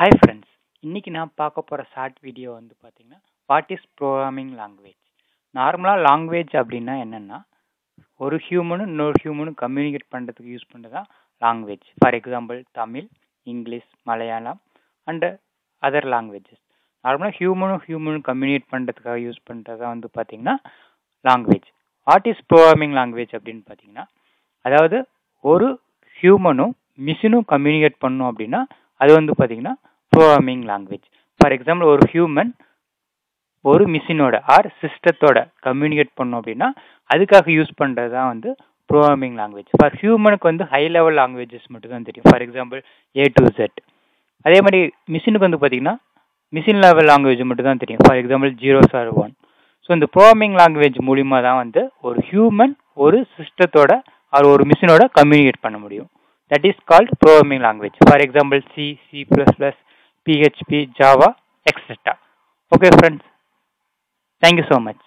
Hi friends, இன்னைக்கு நாம் பார்க்க போற ஷார்ட் வீடியோ வந்து பாத்தீங்கன்னா வாட் இஸ் ப்ரோகிராமிங் லாங்குவேஜ். நார்மலா லாங்குவேஜ் அப்படினா என்னன்னா ஒரு ஹியூமன் இன்னொரு ஹியூமன் கம்யூனிகேட் பண்றதுக்கு யூஸ் பண்றதா language. For example Tamil, English, Malayalam and other languages. நார்மலா ஹியூமன் ஹியூமன் கம்யூனிகேட் பண்றதுக்காக யூஸ் பண்றதா வந்து பாத்தீங்கன்னா language. What is programming language அப்படினு பாத்தீங்கன்னா அதாவது ஒரு ஹியூமனும் மிஷினும் கம்யூனிகேட் பண்ணனும் அப்படினா அது வந்து பாத்தீங்கன்னா ப்ரோகிராமிங் லாங்குவேஜ். ஃபார் எக்ஸாம்பிள் ஒரு ஹியூமன் ஒரு மிஷினோட ஆர் சிஸ்டத்தோட கம்யூனிகேட் பண்ணோம் அப்படின்னா அதுக்காக யூஸ் பண்ணுறது தான் வந்து ப்ரோகிராமிங் லாங்குவேஜ். ஃபார் ஹியூமனுக்கு வந்து ஹை லெவல் லாங்குவேஜஸ் மட்டும் தான் தெரியும். For example A to Z. அதே மாதிரி மிஷினுக்கு வந்து பார்த்தீங்கன்னா மிஷின் லெவல் லாங்குவேஜ் மட்டும் தான் தெரியும். For example 0 or 1. ஸோ இந்த ப்ரோகிராமிங் லாங்குவேஜ் மூலிமா தான் வந்து ஒரு ஹியூமன் ஒரு சிஸ்டத்தோட ஆர் ஒரு மிஷினோட கம்யூனிகேட் பண்ண முடியும். That is called programming language. For example C, C++, PHP, Java, etc. Okay friends, thank you so much.